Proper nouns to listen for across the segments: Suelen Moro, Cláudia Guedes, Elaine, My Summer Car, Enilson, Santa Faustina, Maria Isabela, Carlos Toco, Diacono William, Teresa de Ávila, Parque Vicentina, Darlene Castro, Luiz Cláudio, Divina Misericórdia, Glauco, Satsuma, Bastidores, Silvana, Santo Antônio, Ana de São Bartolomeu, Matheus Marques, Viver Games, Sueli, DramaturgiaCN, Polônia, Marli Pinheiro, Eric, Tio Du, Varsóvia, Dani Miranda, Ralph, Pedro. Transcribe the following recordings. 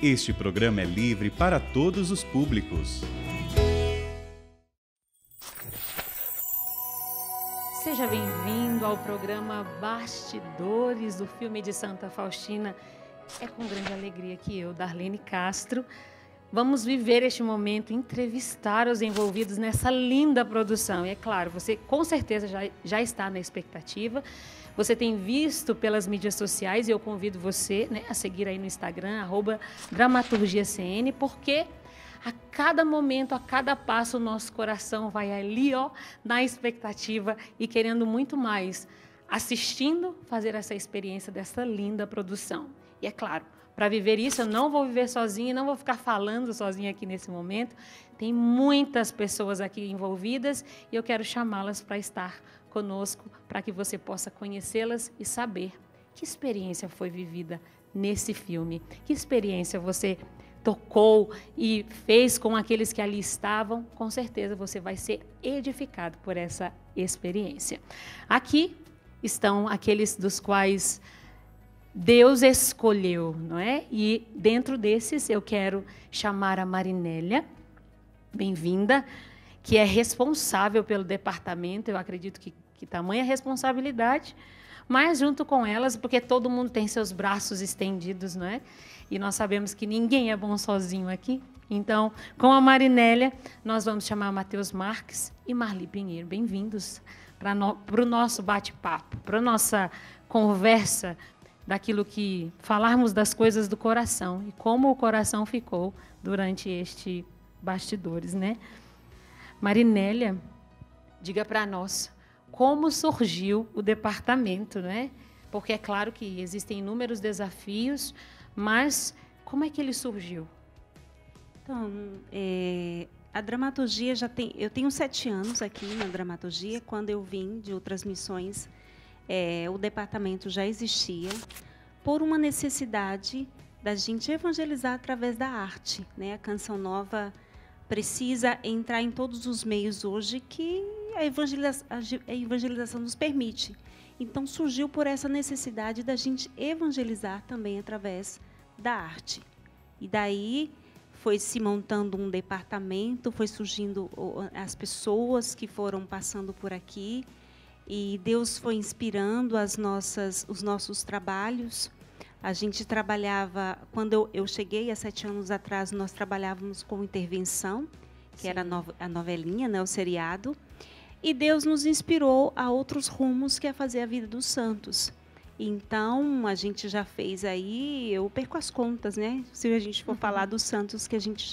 Este programa é livre para todos os públicos. Seja bem-vindo ao programa Bastidores do filme de Santa Faustina. É com grande alegria que eu, Darlene Castro, vamos viver este momento, entrevistar os envolvidos nessa linda produção. E é claro, você com certeza já está na expectativa. Você tem visto pelas mídias sociais, e eu convido você, né, a seguir aí no Instagram, @DramaturgiaCN, porque a cada momento, a cada passo, o nosso coração vai ali, ó, na expectativa e querendo muito mais, assistindo, fazer essa experiência dessa linda produção. E é claro, para viver isso, eu não vou viver sozinha, não vou ficar falando sozinha aqui nesse momento. Tem muitas pessoas aqui envolvidas e eu quero chamá-las para estar conosco, para que você possa conhecê-las e saber que experiência foi vivida nesse filme, que experiência você tocou e fez com aqueles que ali estavam. Com certeza você vai ser edificado por essa experiência. Aqui estão aqueles dos quais Deus escolheu, não é? E dentro desses eu quero chamar a Marinélia, bem-vinda, que é responsável pelo departamento. Eu acredito que tamanha responsabilidade, mas junto com elas, porque todo mundo tem seus braços estendidos, não é? E nós sabemos que ninguém é bom sozinho aqui. Então, com a Marinélia, nós vamos chamar Matheus Marques e Marli Pinheiro. Bem-vindos para o nosso bate-papo, para a nossa conversa, daquilo que falarmos das coisas do coração e como o coração ficou durante este Bastidores, né? Marinélia, diga para nós como surgiu o departamento, né? Porque é claro que existem inúmeros desafios, mas como é que ele surgiu? Então, a dramaturgia já tem... Eu tenho 7 anos aqui na dramaturgia. Quando eu vim de outras missões, o departamento já existia por uma necessidade da gente evangelizar através da arte, né? A Canção Nova precisa entrar em todos os meios hoje que a evangelização nos permite. Então, surgiu por essa necessidade da gente evangelizar também através da arte. E daí foi se montando um departamento, foi surgindo as pessoas que foram passando por aqui e Deus foi inspirando os nossos trabalhos. A gente trabalhava, quando eu cheguei há 7 anos atrás, nós trabalhávamos com intervenção, que era a novelinha, né, o seriado. E Deus nos inspirou a outros rumos, que é fazer a vida dos santos. Então, a gente já fez aí, eu perco as contas, né? Se a gente for falar dos santos que a gente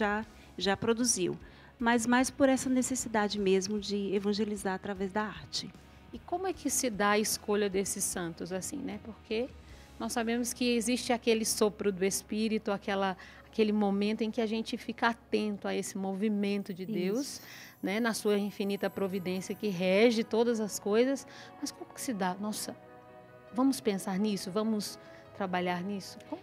já produziu. Mas mais por essa necessidade mesmo de evangelizar através da arte. E como é que se dá a escolha desses santos, assim, né? Porque nós sabemos que existe aquele sopro do Espírito, aquele momento em que a gente fica atento a esse movimento de Deus, né, na sua infinita providência que rege todas as coisas. Mas como que se dá? Nossa, vamos pensar nisso? Vamos trabalhar nisso? Como?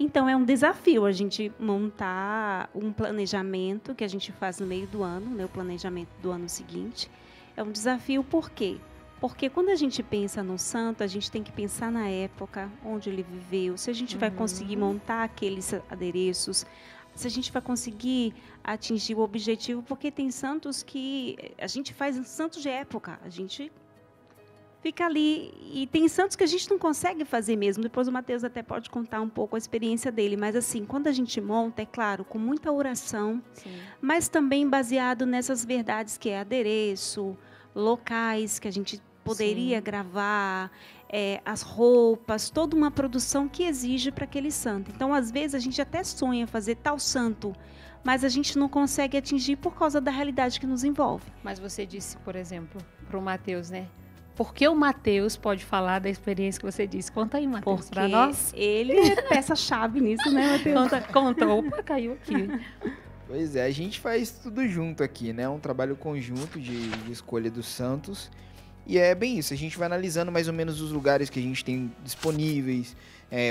Então, é um desafio a gente montar um planejamento que a gente faz no meio do ano, né, o planejamento do ano seguinte. É um desafio por quê? Porque quando a gente pensa no santo, a gente tem que pensar na época onde ele viveu, se a gente vai conseguir montar aqueles adereços, se a gente vai conseguir atingir o objetivo, porque tem santos que a gente faz santos de época, a gente fica ali, e tem santos que a gente não consegue fazer mesmo. Depois o Matheus até pode contar um pouco a experiência dele, mas assim, quando a gente monta, é claro, com muita oração, sim, mas também baseado nessas verdades que é adereço, locais que a gente poderia, sim, gravar, as roupas, toda uma produção que exige para aquele santo. Então, às vezes, a gente até sonha fazer tal santo, mas a gente não consegue atingir por causa da realidade que nos envolve. Mas você disse, por exemplo, para o Matheus, né? Por que o Matheus pode falar da experiência que você disse? Conta aí, Matheus, para nós. Ele é peça-chave nisso, né, Matheus? Conta. Opa, caiu aqui. Pois é, a gente faz tudo junto aqui, né? Um trabalho conjunto de escolha dos santos. E é bem isso, a gente vai analisando mais ou menos os lugares que a gente tem disponíveis,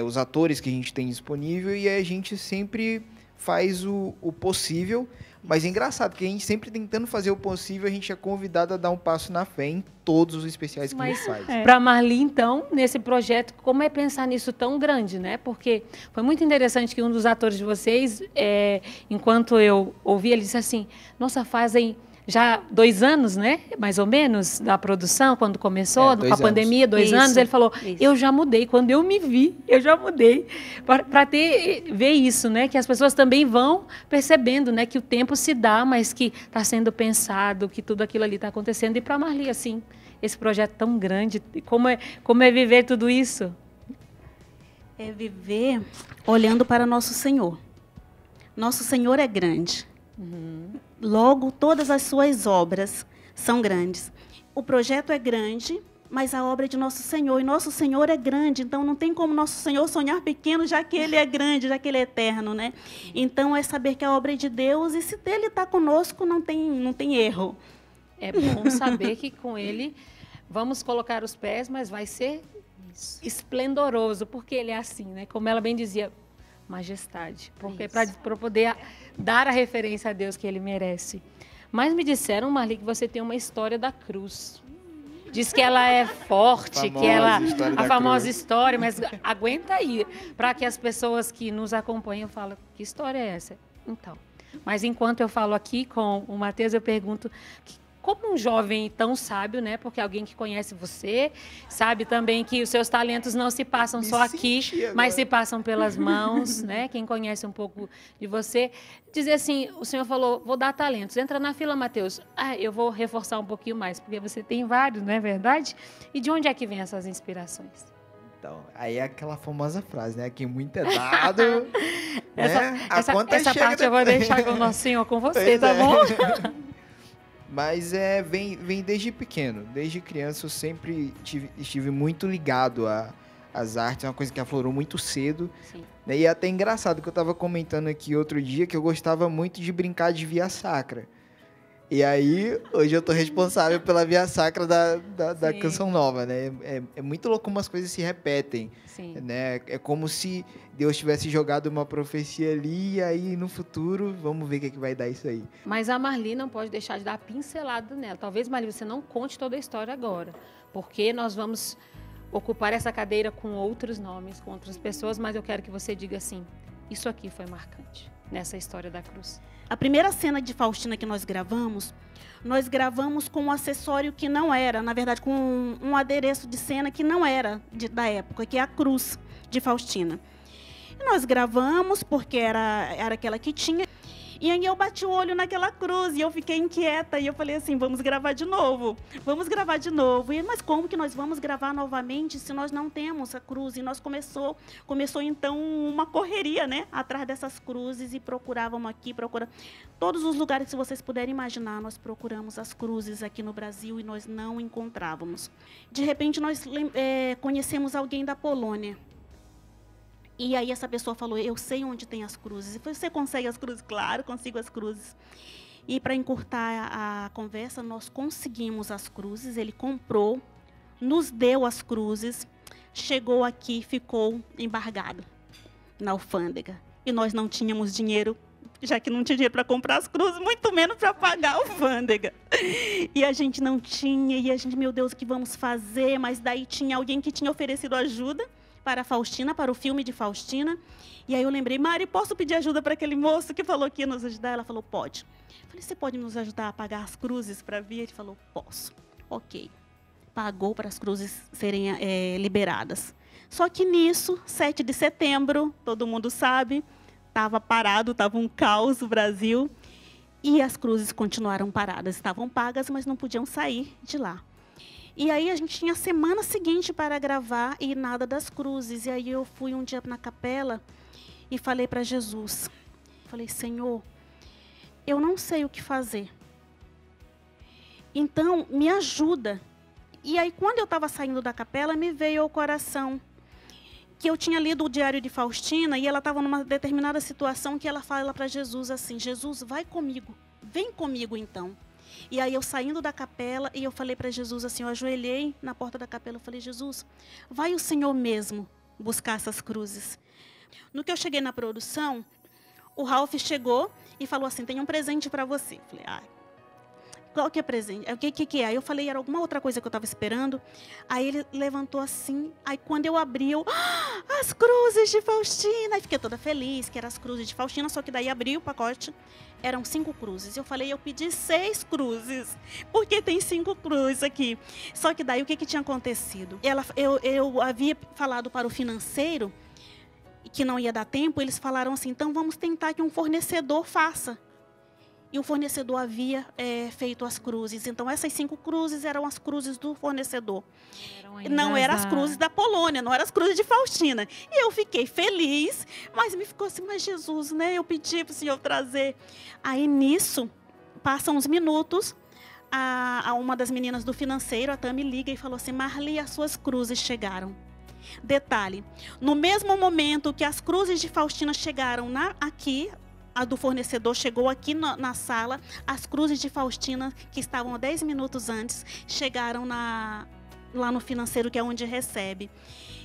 os atores que a gente tem disponível, e a gente sempre faz o possível, mas é engraçado que a gente sempre tentando fazer o possível, a gente é convidado a dar um passo na fé em todos os especiais que a gente faz. É. Para Marli, então, nesse projeto, como é pensar nisso tão grande, né? Porque foi muito interessante que um dos atores de vocês, enquanto eu ouvi, ele disse assim, nossa, fazem já 2 anos, né? Mais ou menos, da produção, quando começou, a pandemia, 2 anos, ele falou, eu já mudei, quando eu me vi, eu já mudei. Para ver isso, né? Que as pessoas também vão percebendo, né? Que o tempo se dá, mas que está sendo pensado, que tudo aquilo ali está acontecendo. E para a Marli, assim, esse projeto tão grande, como é viver tudo isso? É viver olhando para Nosso Senhor. Nosso Senhor é grande. Uhum. Logo, todas as suas obras são grandes. O projeto é grande, mas a obra é de Nosso Senhor. E Nosso Senhor é grande, então não tem como Nosso Senhor sonhar pequeno, já que Ele é grande, já que Ele é eterno, né? Então, é saber que a obra é de Deus e se Ele está conosco, não tem erro. É bom saber que com Ele vamos colocar os pés, mas vai ser esplendoroso, porque Ele é assim, né? Como ela bem dizia, majestade, porque para poder dar a referência a Deus que Ele merece. Mas me disseram, Marli, que você tem uma história da cruz. Diz que ela é forte, que ela a famosa cruz, mas aguenta aí, para que as pessoas que nos acompanham falem, que história é essa? Então, mas enquanto eu falo aqui com o Matheus, eu pergunto, como um jovem tão sábio, né? Porque alguém que conhece você, sabe também que os seus talentos não se passam só aqui, mas se passam pelas mãos, né? Quem conhece um pouco de você. Dizer assim, o senhor falou, vou dar talentos. Entra na fila, Matheus. Ah, eu vou reforçar um pouquinho mais, porque você tem vários, não é verdade? E de onde é que vem essas inspirações? Então, aí é aquela famosa frase, né? Que muito é dado, né? Essa parte eu vou deixar com o Nosso Senhor, com você, tá bom? Mas vem desde pequeno, desde criança eu sempre estive muito ligado às artes, é uma coisa que aflorou muito cedo. Sim. Né? E é até engraçado que eu estava comentando aqui outro dia que eu gostava muito de brincar de via sacra. E aí, hoje eu estou responsável pela via sacra da Canção Nova, né? É muito louco como as coisas se repetem, né? É como se Deus tivesse jogado uma profecia ali, e aí no futuro, vamos ver o que vai dar isso aí. Mas a Marli não pode deixar de dar pincelada nela. Talvez, Marli, você não conte toda a história agora, porque nós vamos ocupar essa cadeira com outros nomes, com outras pessoas, mas eu quero que você diga assim, isso aqui foi marcante nessa história da cruz. A primeira cena de Faustina que nós gravamos com um acessório que não era, na verdade, com um adereço de cena que não era da época, que é a cruz de Faustina. E nós gravamos porque era aquela que tinha, e aí eu bati o olho naquela cruz e eu fiquei inquieta, e eu falei assim, vamos gravar de novo. E, mas como que nós vamos gravar novamente se nós não temos a cruz? E nós começou então uma correria, né, atrás dessas cruzes, e procurávamos aqui, todos os lugares que vocês puderem imaginar, nós procuramos as cruzes aqui no Brasil e nós não encontrávamos. De repente nós conhecemos alguém da Polônia. E aí essa pessoa falou, eu sei onde tem as cruzes. E falei, você consegue as cruzes? Claro, consigo as cruzes. E para encurtar a conversa, nós conseguimos as cruzes, ele comprou, nos deu as cruzes, chegou aqui, ficou embargado na alfândega. E nós não tínhamos dinheiro, já que não tinha dinheiro para comprar as cruzes, muito menos para pagar a alfândega. E a gente não tinha, e a gente, meu Deus, o que vamos fazer? Mas daí tinha alguém que tinha oferecido ajuda para Faustina, para o filme de Faustina. E aí eu lembrei, Mari, posso pedir ajuda para aquele moço que falou que ia nos ajudar? Ela falou, pode. Eu falei, você pode nos ajudar a pagar as cruzes para vir? Ele falou, posso. Ok. Pagou para as cruzes serem liberadas. Só que nisso, 7 de setembro, todo mundo sabe, estava parado, estava um caos o Brasil. E as cruzes continuaram paradas, estavam pagas, mas não podiam sair de lá. E aí a gente tinha a semana seguinte para gravar e nada das cruzes. E aí eu fui um dia na capela e falei para Jesus. Falei, Senhor, eu não sei o que fazer. Então, me ajuda. E aí, quando eu estava saindo da capela, me veio ao coração que eu tinha lido o Diário de Faustina e ela estava numa determinada situação que ela fala para Jesus assim, Jesus, vai comigo, vem comigo então. E aí eu saindo da capela e eu falei para Jesus assim, eu ajoelhei na porta da capela, eu falei, Jesus, vai o Senhor mesmo buscar essas cruzes. No que eu cheguei na produção, o Ralph chegou e falou assim, tem um presente para você. Falei, ah, qual que é presente? O que é? Aí eu falei, era alguma outra coisa que eu estava esperando. Aí ele levantou assim, aí quando eu abri, eu... Ah, as cruzes de Faustina! Aí fiquei toda feliz que eram as cruzes de Faustina, só que daí abri o pacote, eram 5 cruzes. Eu falei, eu pedi 6 cruzes, porque tem 5 cruzes aqui. Só que daí, o que tinha acontecido? Eu havia falado para o financeiro que não ia dar tempo, eles falaram assim, então vamos tentar que um fornecedor faça. E o fornecedor havia feito as cruzes. Então, essas 5 cruzes eram as cruzes do fornecedor. Não eram as cruzes da Polônia, não eram as cruzes de Faustina. E eu fiquei feliz, mas me ficou assim, mas Jesus, né? Eu pedi para o Senhor trazer. Aí, nisso, passam uns minutos, a uma das meninas do financeiro, a Tami, liga e falou assim, Marli, as suas cruzes chegaram. Detalhe, no mesmo momento que as cruzes de Faustina chegaram aqui... A do fornecedor chegou aqui na sala. As cruzes de Faustina, que estavam há 10 minutos antes, chegaram lá no financeiro, que é onde recebe.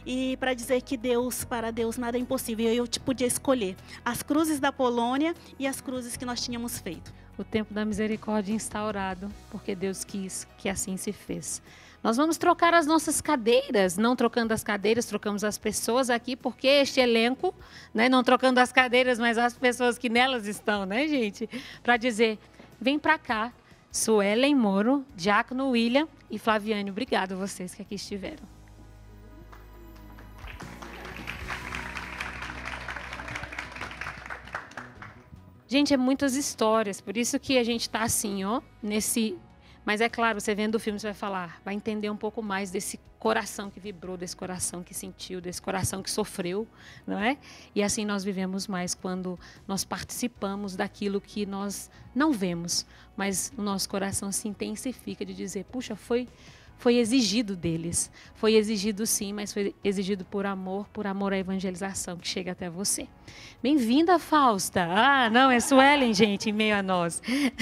E para dizer que para Deus, nada é impossível. Eu podia escolher as cruzes da Polônia e as cruzes que nós tínhamos feito. O tempo da misericórdia instaurado, porque Deus quis que assim se fez. Nós vamos trocar as nossas cadeiras, não trocando as cadeiras, trocamos as pessoas aqui, porque este elenco, né, não trocando as cadeiras, mas as pessoas que nelas estão, né, gente? Para dizer, vem para cá, Suelen Moro, Diácono William e Flaviane, obrigado a vocês que aqui estiveram. Gente, é muitas histórias, por isso que a gente está assim, ó, nesse... Mas é claro, você vendo o filme, você vai falar, vai entender um pouco mais desse coração que vibrou, desse coração que sentiu, desse coração que sofreu, não é? E assim nós vivemos mais quando nós participamos daquilo que nós não vemos, mas o nosso coração se intensifica de dizer, puxa, foi exigido deles. Foi exigido sim, mas foi exigido por amor à evangelização que chega até você. Bem-vinda, Fausta! Ah, não, é Suelen, gente, em meio a nós.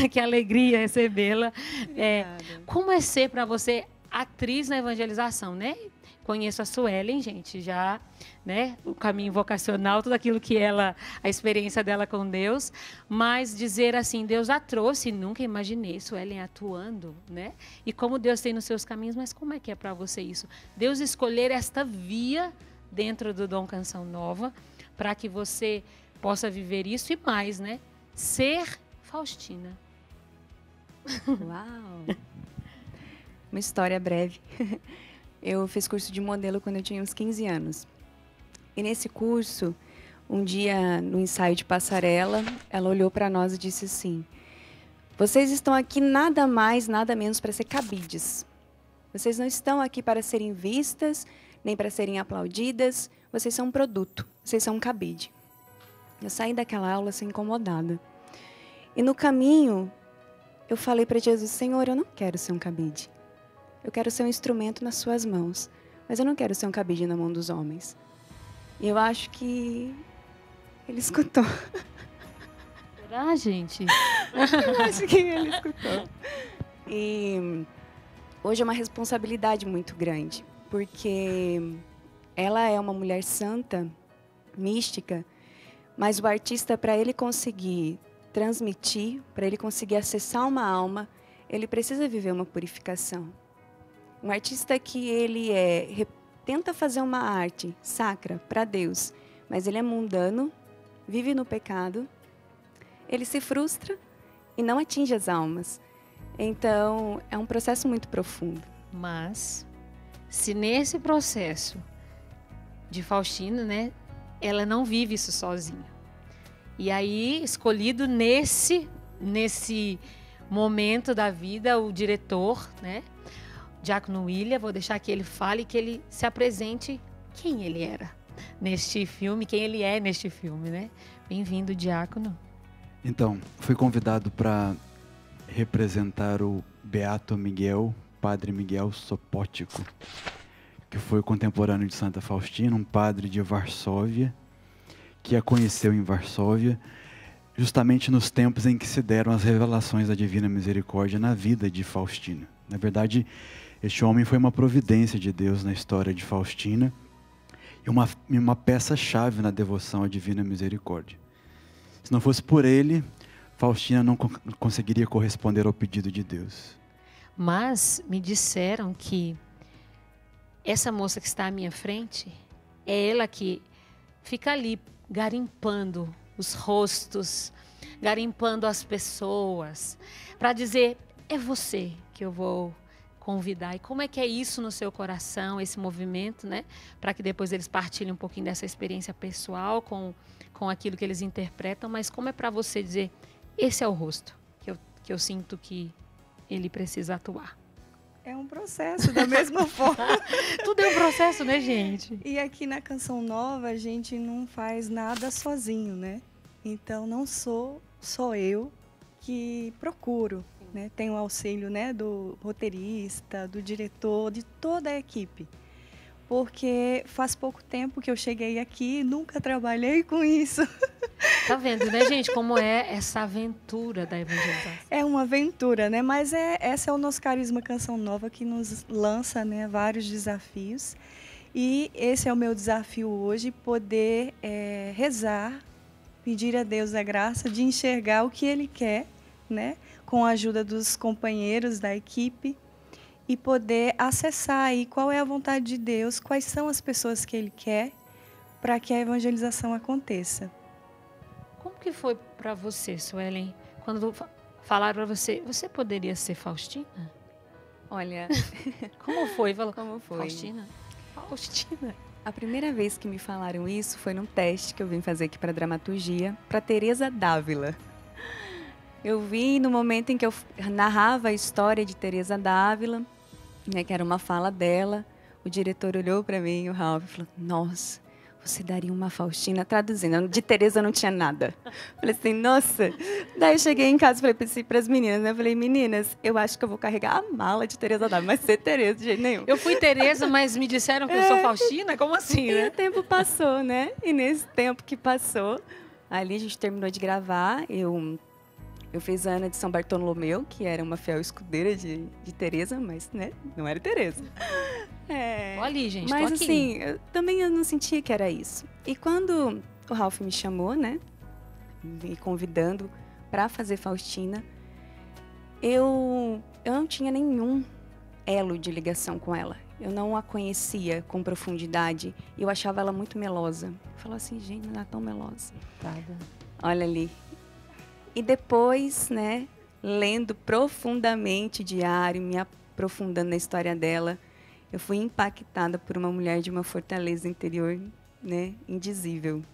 Que alegria recebê-la. É, como é ser para você atriz na evangelização, né? Conheço a Suelen, gente, já, né? O caminho vocacional, tudo aquilo que ela, a experiência dela com Deus, mas dizer assim, Deus a trouxe, nunca imaginei Suelen atuando, né? E como Deus tem nos seus caminhos, mas como é que é para você isso? Deus escolher esta via dentro do Dom Canção Nova para que você possa viver isso e mais, né? Ser Faustina. Uau! Uma história breve. Eu fiz curso de modelo quando eu tinha uns 15 anos. E nesse curso, um dia, no ensaio de passarela, ela olhou para nós e disse assim, vocês estão aqui nada mais, nada menos para ser cabides. Vocês não estão aqui para serem vistas, nem para serem aplaudidas. Vocês são um produto, vocês são um cabide. Eu saí daquela aula assim, incomodada. E no caminho, eu falei para Jesus, Senhor, eu não quero ser um cabide. Eu quero ser um instrumento nas suas mãos, mas eu não quero ser um cabide na mão dos homens. E eu acho que ele escutou. Será, gente? Eu acho que ele escutou. E hoje é uma responsabilidade muito grande, porque ela é uma mulher santa, mística, mas o artista, para ele conseguir transmitir, para ele conseguir acessar uma alma, ele precisa viver uma purificação. Um artista que ele tenta fazer uma arte sacra para Deus, mas ele é mundano, vive no pecado, ele se frustra e não atinge as almas. Então, é um processo muito profundo. Mas, se nesse processo de Faustina, né, ela não vive isso sozinha. E aí, escolhido nesse momento da vida, o diretor, né? Diácono William, vou deixar que ele fale, que ele se apresente quem ele era neste filme, quem ele é neste filme, né? Bem-vindo, Diácono. Então, fui convidado para representar o Beato Miguel, Padre Miguel Sopoćko, que foi contemporâneo de Santa Faustina, um padre de Varsóvia, que a conheceu em Varsóvia, justamente nos tempos em que se deram as revelações da Divina Misericórdia na vida de Faustina. Na verdade, este homem foi uma providência de Deus na história de Faustina e uma peça-chave na devoção à Divina Misericórdia. Se não fosse por ele, Faustina não conseguiria corresponder ao pedido de Deus. Mas me disseram que essa moça que está à minha frente, é ela que fica ali garimpando os rostos, garimpando as pessoas, para dizer, é você que eu vou convidar. E como é que é isso no seu coração, esse movimento, né? Para que depois eles partilhem um pouquinho dessa experiência pessoal com aquilo que eles interpretam, mas como é para você dizer, esse é o rosto que eu sinto que ele precisa atuar. É um processo, da mesma forma. Tudo é um processo, né, gente? E aqui na Canção Nova, a gente não faz nada sozinho, né? Então, não sou só eu que procuro, né? Tem o auxílio, né, do roteirista, do diretor, de toda a equipe. Porque faz pouco tempo que eu cheguei aqui e nunca trabalhei com isso. Tá vendo, né, gente, como é essa aventura da evangelização? É uma aventura, né? Mas esse é o nosso carisma Canção Nova, que nos lança, né, vários desafios. E esse é o meu desafio hoje, poder rezar, pedir a Deus a graça de enxergar o que Ele quer, né? Com a ajuda dos companheiros da equipe. E poder acessar aí qual é a vontade de Deus, quais são as pessoas que Ele quer para que a evangelização aconteça. Como que foi para você, Suelen, quando falaram para você, você poderia ser Faustina? Olha, como foi? Falou, como foi? Faustina. A primeira vez que me falaram isso foi num teste que eu vim fazer aqui para dramaturgia, para Teresa de Ávila. Eu vi no momento em que eu narrava a história de Teresa de Ávila, né, que era uma fala dela, o diretor olhou para mim e o Ralph falou, nossa, você daria uma Faustina, traduzindo, de Teresa não tinha nada. Falei assim, nossa. Daí eu cheguei em casa e falei para as meninas, né? Eu falei, meninas, eu acho que eu vou carregar a mala de Teresa de Ávila, mas ser Teresa de jeito nenhum. Eu fui Teresa, mas me disseram que eu sou Faustina? Como assim, né? E o tempo passou, né? E nesse tempo que passou, ali a gente terminou de gravar, eu fiz a Ana de São Bartolomeu, que era uma fiel escudeira de Teresa, mas, né, não era Teresa. Tô ali, gente, mas, assim, eu não sentia que era isso. E quando o Ralph me chamou, né, me convidando para fazer Faustina, eu não tinha nenhum elo de ligação com ela. Eu não a conhecia com profundidade. Eu achava ela muito melosa. Eu falava assim, gente, não é tão melosa. Olha ali. E depois, né, lendo profundamente o diário, me aprofundando na história dela, eu fui impactada por uma mulher de uma fortaleza interior, né, indizível.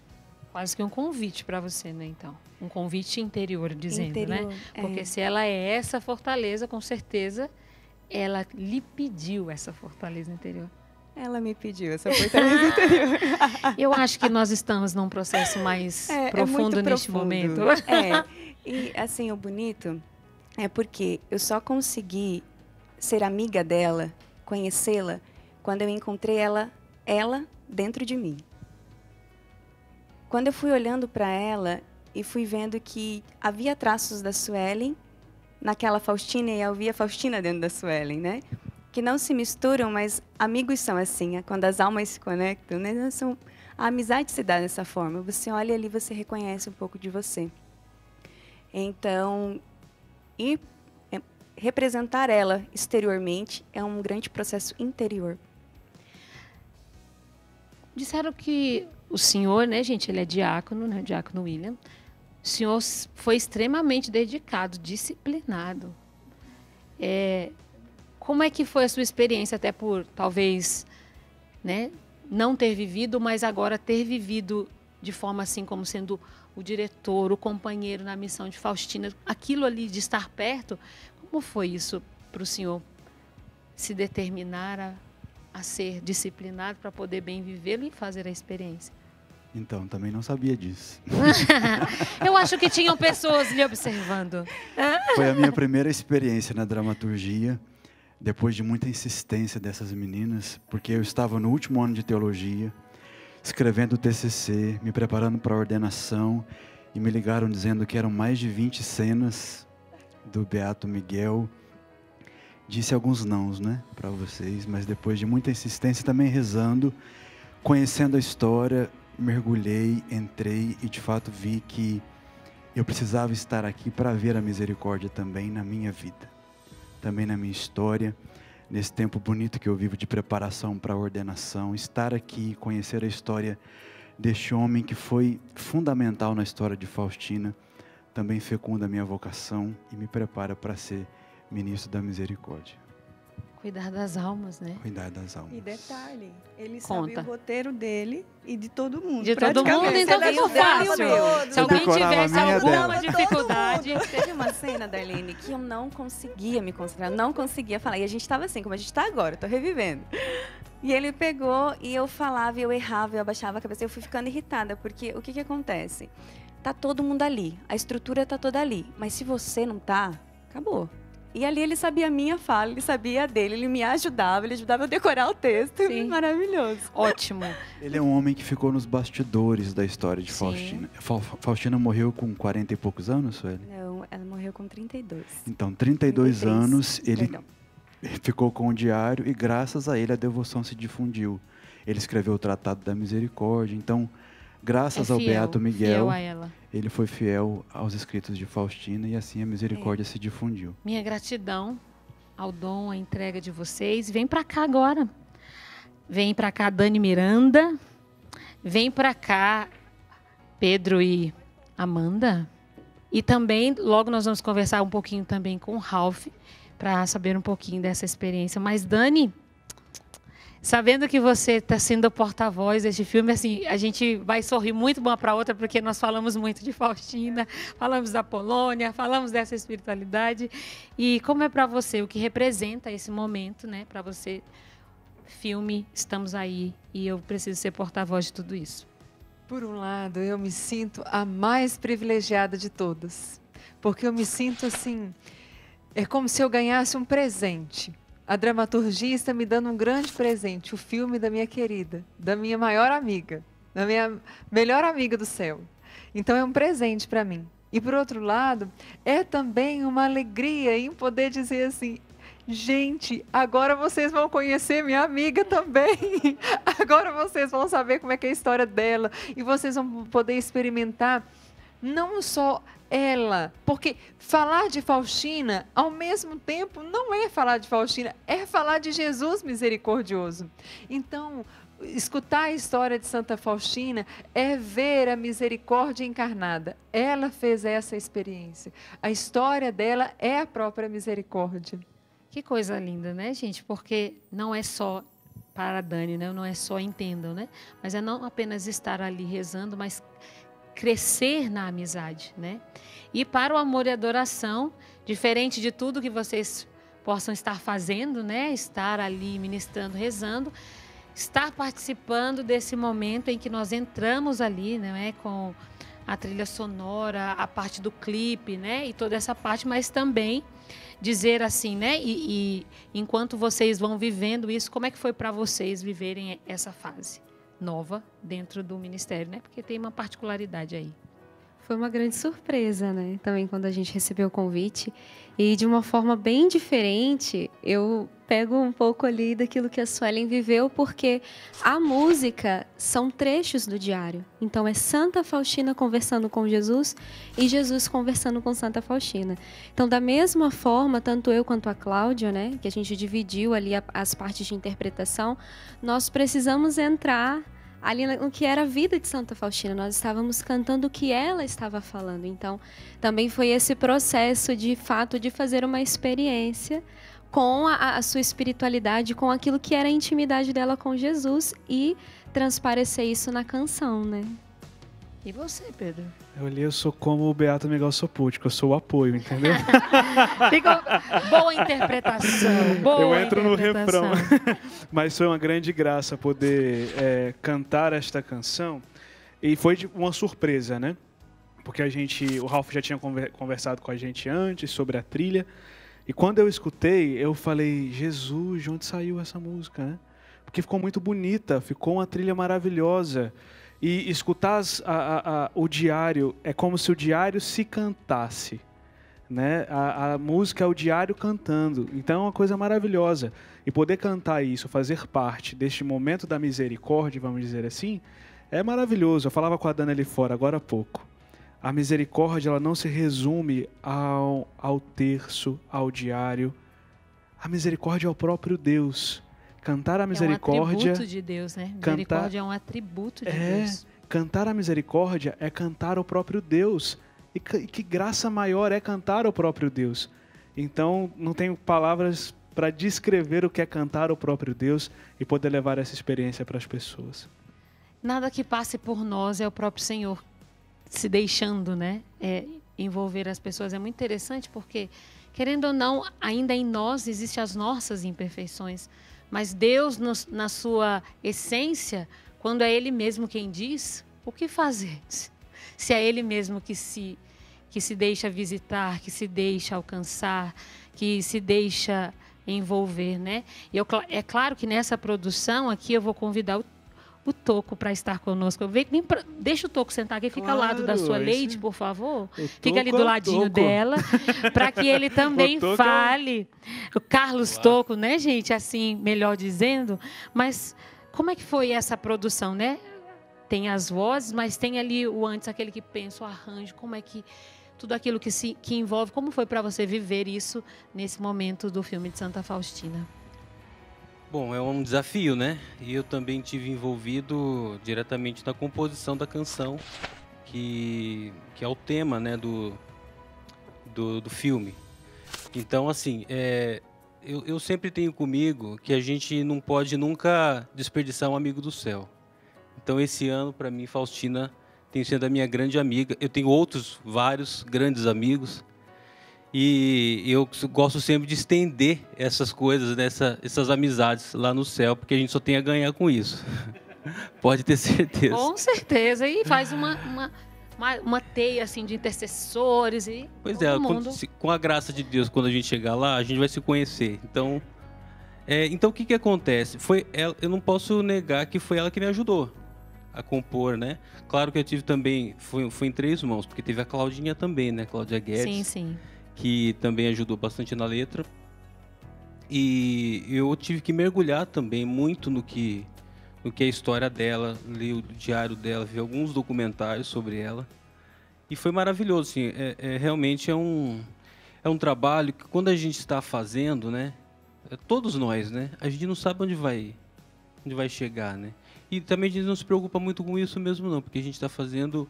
Quase que um convite para você, né, então? Um convite interior, dizendo, né? Porque se ela é essa fortaleza, com certeza, ela lhe pediu essa fortaleza interior. Ela me pediu essa fortaleza interior. Eu acho que nós estamos num processo mais profundo neste momento. E, assim, o bonito é porque eu só consegui ser amiga dela, conhecê-la, quando eu encontrei ela dentro de mim. Quando eu fui olhando para ela e fui vendo que havia traços da Suelen naquela Faustina e havia Faustina dentro da Suelen, né? Que não se misturam, mas amigos são assim, quando as almas se conectam, né? A amizade se dá dessa forma. Você olha ali, você reconhece um pouco de você. Então, e representar ela exteriormente é um grande processo interior. Disseram que o senhor, né, gente, ele é diácono, né, Diácono William. O senhor foi extremamente dedicado, disciplinado. Como é que foi a sua experiência, até por, talvez, né, não ter vivido, mas agora ter vivido de forma assim, como sendo o diretor, o companheiro na missão de Faustina, aquilo ali de estar perto, como foi isso para o senhor se determinar a ser disciplinado para poder bem vivê-lo e fazer a experiência? Então, também não sabia disso. Eu acho que tinham pessoas me observando. Foi a minha primeira experiência na dramaturgia, depois de muita insistência dessas meninas, porque eu estava no último ano de teologia, escrevendo o TCC, me preparando para a ordenação, e me ligaram dizendo que eram mais de 20 cenas do Beato Miguel. Disse alguns nãos, né, para vocês, mas depois de muita insistência, também rezando, conhecendo a história, mergulhei, entrei e de fato vi que Eu precisava estar aqui para ver a misericórdia também na minha vida, também na minha história, nesse tempo bonito que eu vivo de preparação para a ordenação. Estar aqui, conhecer a história deste homem que foi fundamental na história de Faustina, também fecunda a minha vocação e me prepara para ser ministro da misericórdia. Cuidar das almas, né? Cuidar das almas. E detalhe, ele sabe o roteiro dele e de todo mundo. De todo mundo, então o que eu faço? Se alguém tivesse alguma dificuldade... Teve uma cena, Darlene, que eu não conseguia me concentrar, não conseguia falar. E a gente estava assim, como a gente está agora, eu estou revivendo. E ele pegou e eu falava, eu errava, eu abaixava a cabeça. Eu fui ficando irritada, porque o que que acontece? Tá todo mundo ali, a estrutura tá toda ali. Mas se você não tá, acabou. E ali ele sabia a minha fala, ele sabia a dele, ele ajudava a decorar o texto. Sim. Maravilhoso. Ótimo. Ele é um homem que ficou nos bastidores da história de Faustina. Faustina morreu com 40 e poucos anos, Sueli? Não, ela morreu com 32. Então, 32 anos, ele ficou com o diário e graças a ele a devoção se difundiu. Ele escreveu o Tratado da Misericórdia, então... Graças ao Beato Miguel, ele foi fiel aos escritos de Faustina e assim a misericórdia se difundiu. Minha gratidão ao dom, à entrega de vocês. Vem para cá agora. Vem para cá, Dani Miranda. Vem para cá, Pedro e Amanda. E também, logo nós vamos conversar um pouquinho também com o Ralph, para saber um pouquinho dessa experiência. Mas, Dani... Sabendo que você está sendo a porta-voz deste filme, assim, a gente vai sorrir muito uma para a outra, porque nós falamos muito de Faustina, falamos da Polônia, falamos dessa espiritualidade. E como é para você, o que representa esse momento, né? Para você, filme, estamos aí e eu preciso ser porta-voz de tudo isso. Por um lado, eu me sinto a mais privilegiada de todas, porque eu me sinto assim, é como se eu ganhasse um presente. A dramaturgia está me dando um grande presente, o filme da minha querida, da minha maior amiga, da minha melhor amiga do céu. Então é um presente para mim. E por outro lado, é também uma alegria em poder dizer assim, gente, agora vocês vão conhecer minha amiga também. Agora vocês vão saber como é que é a história dela e vocês vão poder experimentar não só... ela, porque falar de Faustina, ao mesmo tempo, não é falar de Faustina, é falar de Jesus misericordioso. Então, escutar a história de Santa Faustina é ver a misericórdia encarnada. Ela fez essa experiência. A história dela é a própria misericórdia. Que coisa linda, né, gente? Porque não é só... para a Dani, né? Não é só entendam, né? Mas é não apenas estar ali rezando, mas... crescer na amizade, né? E para o amor e adoração, diferente de tudo que vocês possam estar fazendo, né? Estar ali ministrando, rezando, estar participando desse momento em que nós entramos ali, né? Com a trilha sonora, a parte do clipe, né? E toda essa parte, mas também dizer assim, né? E enquanto vocês vão vivendo isso, como é que foi para vocês viverem essa fase nova dentro do ministério, né? Porque tem uma particularidade aí. Foi uma grande surpresa, né? Também quando a gente recebeu o convite e de uma forma bem diferente, eu pego um pouco ali daquilo que a Suelen viveu, porque a música são trechos do diário. Então é Santa Faustina conversando com Jesus e Jesus conversando com Santa Faustina. Então da mesma forma, tanto eu quanto a Cláudia, né, que a gente dividiu ali as partes de interpretação, nós precisamos entrar ali no que era a vida de Santa Faustina, nós estávamos cantando o que ela estava falando. Então, também foi esse processo de fato de fazer uma experiência com a sua espiritualidade, com aquilo que era a intimidade dela com Jesus e transparecer isso na canção, né? E você, Pedro? Eu sou como o Beato Miguel Sopoćko, eu sou o apoio, entendeu? Ficou boa interpretação, boa interpretação. No refrão. Mas foi uma grande graça poder cantar esta canção. E foi uma surpresa, né? Porque o Ralph já tinha conversado com a gente antes sobre a trilha. E quando eu escutei, eu falei, Jesus, de onde saiu essa música, né? Porque ficou muito bonita, ficou uma trilha maravilhosa. E escutar o diário é como se o diário se cantasse, né? A música é o diário cantando, então é uma coisa maravilhosa. E poder cantar isso, fazer parte deste momento da misericórdia, vamos dizer assim, é maravilhoso. Eu falava com a Dana ali fora, agora há pouco. A misericórdia, ela não se resume ao terço, ao diário. A misericórdia é o próprio Deus. Cantar a misericórdia... É um atributo de Deus, né? Misericórdia é um atributo de Deus. Cantar a misericórdia é cantar ao próprio Deus. E que graça maior é cantar ao próprio Deus. Então, não tenho palavras para descrever o que é cantar ao próprio Deus e poder levar essa experiência para as pessoas. Nada que passe por nós, é o próprio Senhor se deixando, né? Envolver as pessoas. É muito interessante porque, querendo ou não, ainda em nós existem as nossas imperfeições. Mas Deus, na sua essência, quando é Ele mesmo quem diz, o que fazer? Se é Ele mesmo que se deixa visitar, que se deixa alcançar, que se deixa envolver, né? E é claro que nessa produção aqui eu vou convidar o Toco para estar conosco. Deixa o Toco sentar aqui, fica ao lado da sua Leite, por favor. Fica ali do ladinho dela, para que ele também fale. O Carlos Toco, né, gente? Assim, melhor dizendo. Mas como é que foi essa produção, né? Tem as vozes, mas tem ali o antes, aquele que pensa, o arranjo, como é que... Tudo aquilo que envolve, como foi para você viver isso nesse momento do filme de Santa Faustina? Bom, é um desafio, né? E eu também tive envolvido diretamente na composição da canção, que é o tema, né, do filme. Então, assim, eu sempre tenho comigo que a gente não pode nunca desperdiçar um amigo do céu. Então, esse ano, para mim, Faustina tem sido a minha grande amiga. Eu tenho outros vários grandes amigos. E eu gosto sempre de estender essas coisas, né, essas amizades lá no céu, porque a gente só tem a ganhar com isso. Pode ter certeza. Com certeza. E faz uma teia assim, de intercessores. E pois é, com a graça de Deus, quando a gente chegar lá, a gente vai se conhecer. Então, então o que acontece? Foi ela, eu não posso negar que foi ela que me ajudou a compor, né? Claro que eu tive também, foi em três mãos, porque teve a Claudinha também, né? Cláudia Guedes. Sim, sim. Que também ajudou bastante na letra. E eu tive que mergulhar também muito no que é a história dela, ler o diário dela, ver alguns documentários sobre ela. E foi maravilhoso, assim, realmente é um trabalho que quando a gente está fazendo, né, todos nós, né, a gente não sabe onde vai chegar, né? E também a gente não se preocupa muito com isso mesmo não, porque a gente está fazendo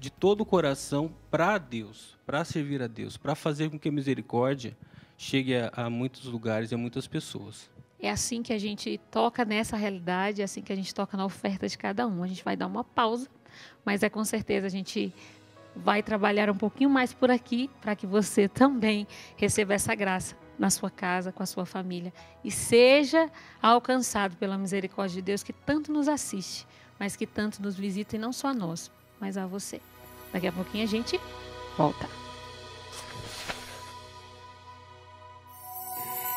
de todo o coração para Deus, para servir a Deus, para fazer com que a misericórdia chegue a muitos lugares e a muitas pessoas. É assim que a gente toca nessa realidade, é assim que a gente toca na oferta de cada um. A gente vai dar uma pausa, mas com certeza a gente vai trabalhar um pouquinho mais por aqui para que você também receba essa graça na sua casa, com a sua família e seja alcançado pela misericórdia de Deus que tanto nos assiste, mas que tanto nos visita e não só a nós, mas a você. Daqui a pouquinho a gente volta.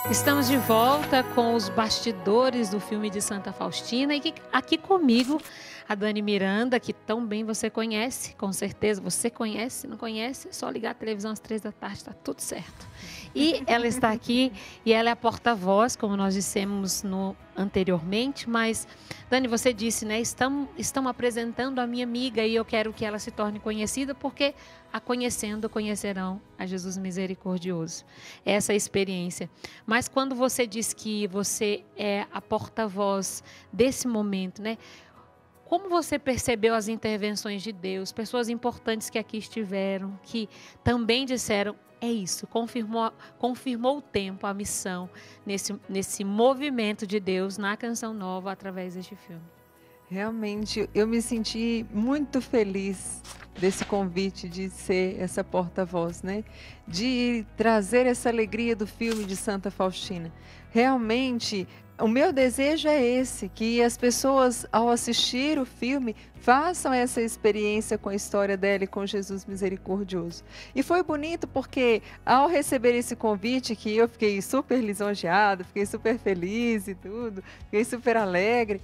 Estamos de volta com os bastidores do filme de Santa Faustina e aqui comigo a Dani Miranda, que tão bem você conhece, com certeza você conhece, se não conhece, é só ligar a televisão às 3 da tarde, está tudo certo. E ela está aqui e ela é a porta-voz, como nós dissemos anteriormente, mas Dani, você disse, né, estão apresentando a minha amiga e eu quero que ela se torne conhecida, porque a conhecendo, conhecerão a Jesus misericordioso. Essa é a experiência. Mas quando você diz que você é a porta-voz desse momento, né, como você percebeu as intervenções de Deus, pessoas importantes que aqui estiveram, que também disseram, é isso, confirmou o tempo, a missão, nesse movimento de Deus na Canção Nova, através deste filme. Realmente, eu me senti muito feliz desse convite de ser essa porta-voz, né? De trazer essa alegria do filme de Santa Faustina. Realmente, o meu desejo é esse, que as pessoas, ao assistir o filme, façam essa experiência com a história dela e com Jesus misericordioso. E foi bonito porque, ao receber esse convite, que eu fiquei super lisonjeada, fiquei super feliz e tudo, fiquei super alegre,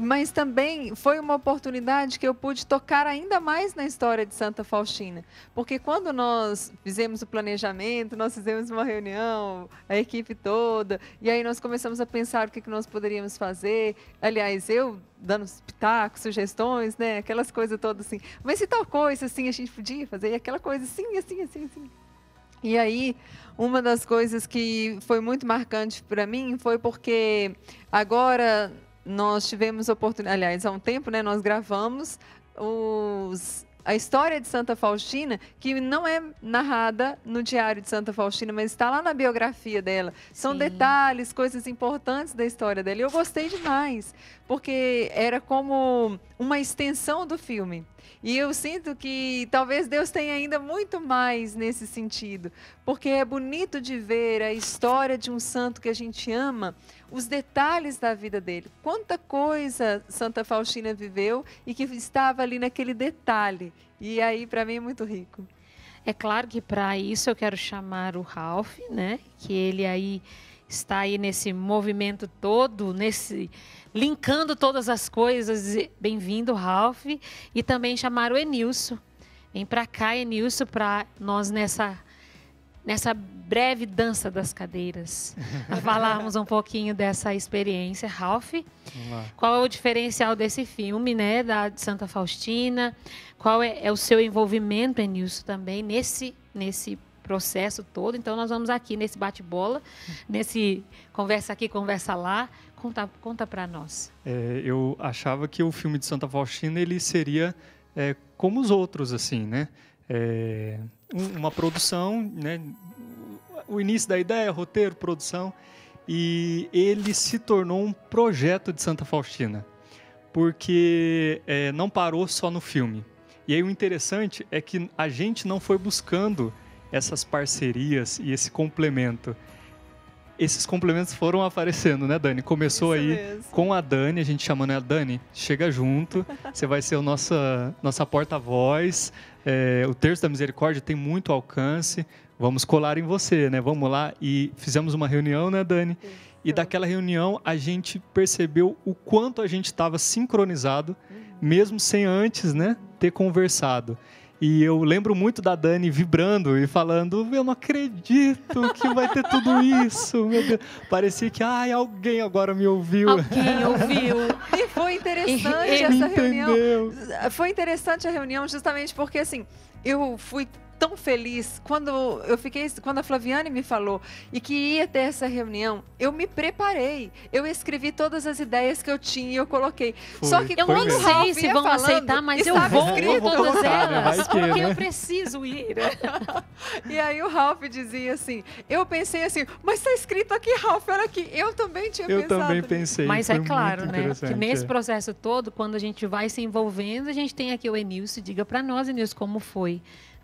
mas também foi uma oportunidade que eu pude tocar ainda mais na história de Santa Faustina, porque quando nós fizemos o planejamento, nós fizemos uma reunião, a equipe toda, e aí nós começamos a pensar o que nós poderíamos fazer, aliás, eu dando pitacos, sugestões, né, aquelas coisas todas assim, mas se tal coisa assim a gente podia fazer, aquela coisa assim, assim, assim, assim. E aí, uma das coisas que foi muito marcante para mim foi porque agora nós tivemos oportunidade, aliás, há um tempo, né, nós gravamos a história de Santa Faustina, que não é narrada no Diário de Santa Faustina, mas está lá na biografia dela. São detalhes, coisas importantes da história dela. E eu gostei demais, porque era como uma extensão do filme. E eu sinto que talvez Deus tenha ainda muito mais nesse sentido, porque é bonito de ver a história de um santo que a gente ama, os detalhes da vida dele. Quanta coisa Santa Faustina viveu e que estava ali naquele detalhe. E aí, para mim, é muito rico. É claro que para isso eu quero chamar o Ralph, né? Que ele aí está aí nesse movimento todo, nesse... linkando todas as coisas. Bem-vindo, Ralph. E também chamar o Enilson. Vem para cá, Enilson, para nós nessa breve dança das cadeiras falarmos um pouquinho dessa experiência. Ralph, qual é o diferencial desse filme, né, da de Santa Faustina? Qual é o seu envolvimento, Enilson, também nesse processo todo? Então nós vamos aqui nesse bate-bola, nesse conversa aqui, conversa lá. Conta para nós. Eu achava que o filme de Santa Faustina ele seria como os outros, assim, né? Uma produção, né? O início da ideia, roteiro, produção, e ele se tornou um projeto de Santa Faustina, porque não parou só no filme. E aí o interessante é que a gente não foi buscando essas parcerias e esse complemento. Esses complementos foram aparecendo, né, Dani? Começou isso aí mesmo. Com a Dani, a gente chamando a Dani, chega junto, você vai ser a nossa porta-voz, o Terço da Misericórdia tem muito alcance, vamos colar em você, né? Vamos lá. E fizemos uma reunião, né, Dani? Sim. E daquela reunião a gente percebeu o quanto a gente estava sincronizado, mesmo sem antes, né, ter conversado. E eu lembro muito da Dani vibrando e falando, eu não acredito que vai ter tudo isso, meu Deus. Parecia que, ai, alguém agora me ouviu. Alguém ouviu. E foi interessante essa reunião. Foi interessante a reunião justamente porque, assim, eu fui tão feliz quando a Flaviane me falou e que ia ter essa reunião. Eu me preparei, eu escrevi todas as ideias que eu tinha e eu coloquei. Só que eu não sei se vão aceitar, mas eu vou escrever todas elas, porque eu preciso ir. E aí o Ralph dizia assim, eu pensei assim, mas está escrito aqui, Ralph, olha aqui, eu também tinha pensado. Eu também pensei. Mas é claro, né, que nesse processo todo, quando a gente vai se envolvendo, a gente tem aqui o Enilson. Diga para nós, Enilson, como foi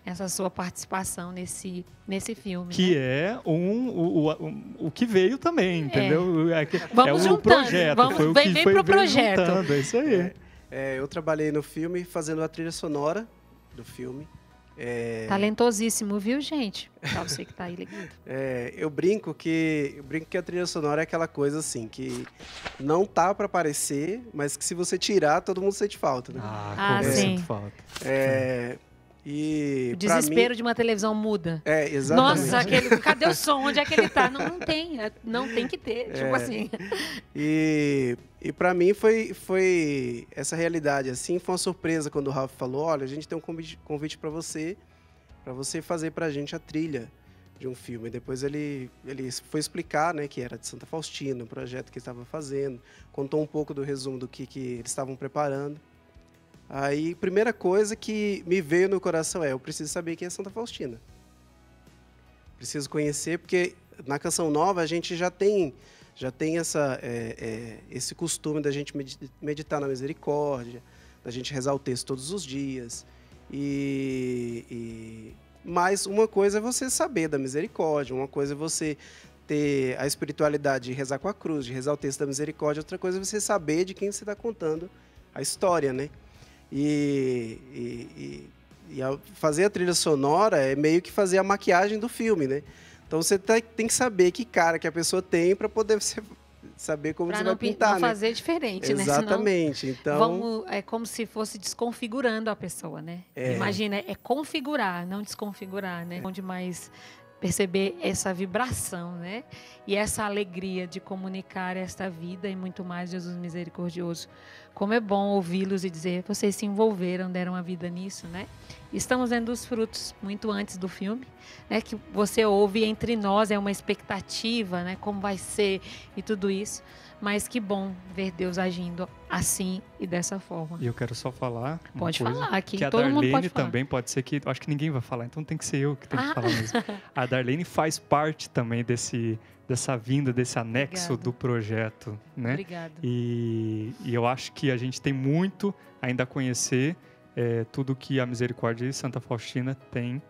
essa sua participação nesse filme. Que, né, é o que veio também, entendeu? Vamos juntando, vem pro projeto. Juntando, é isso aí. Eu trabalhei no filme fazendo a trilha sonora do filme. Talentosíssimo, viu, gente? Pra você que tá aí ligado. Eu brinco que a trilha sonora é aquela coisa assim, que não tá para aparecer, mas que se você tirar, todo mundo sente falta, né? Sente falta. E o desespero de uma televisão muda. Exatamente. Nossa, cadê o som? Onde é que ele tá? Não tem, não tem que ter, tipo assim. E para mim foi essa realidade, assim, foi uma surpresa quando o Ralph falou, olha, a gente tem um convite para você fazer pra gente a trilha de um filme. E depois ele foi explicar, né, que era de Santa Faustina, o projeto que ele estava fazendo, contou um pouco do resumo do que eles estavam preparando. Aí, primeira coisa que me veio no coração eu preciso saber quem é Santa Faustina. Preciso conhecer, porque na Canção Nova a gente já tem esse costume da gente meditar na misericórdia, da gente rezar o texto todos os dias. Mas uma coisa é você saber da misericórdia, uma coisa é você ter a espiritualidade de rezar com a cruz, de rezar o texto da misericórdia, outra coisa é você saber de quem você está contando a história, né? E fazer a trilha sonora é meio que fazer a maquiagem do filme, né? Então você tem que saber que cara que a pessoa tem para poder saber como você vai pintar, né? Para não fazer diferente, né? Exatamente. Então, vamos, é como se fosse desconfigurando a pessoa, né? É. Imagina, é configurar, não desconfigurar, né? É. Onde mais perceber essa vibração, né? E essa alegria de comunicar esta vida e muito mais, Jesus misericordioso. Como é bom ouvi-los e dizer, vocês se envolveram, deram a vida nisso, né? Estamos vendo os frutos muito antes do filme, né? Que você ouve entre nós, é uma expectativa, né? Como vai ser e tudo isso. Mas que bom ver Deus agindo assim e dessa forma. E eu quero só falar... Pode falar aqui, que todo mundo pode falar. A Darlene também pode ser que... Acho que ninguém vai falar, então tem que ser eu que tenho que falar mesmo. A Darlene faz parte também dessa vinda, desse anexo do projeto, né? Obrigado. E eu acho que a gente tem muito ainda a conhecer tudo que a Misericórdia e Santa Faustina tem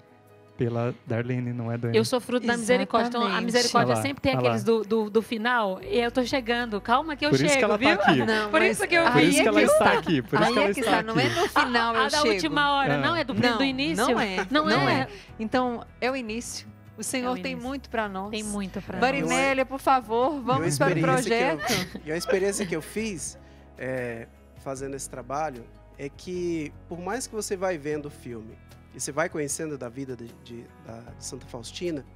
pela Darlene, não é, Dani? Eu sou fruto da misericórdia. Então, a misericórdia sempre tem aqueles do final. E eu tô chegando. Calma que eu chego, viu? Por isso que ela tá aqui. Não, por isso que eu vi. Por isso que ela está aqui. Por isso que ela está aqui. Não é do final, eu chego. A da última hora. Não, é do início. Não é. Então, é o início. O Senhor tem muito para nós. Tem muito para nós. Marinélia, por favor, vamos para o projeto. E a experiência que eu fiz fazendo esse trabalho é que, por mais que você vai vendo o filme, e você vai conhecendo da vida de Santa Faustina,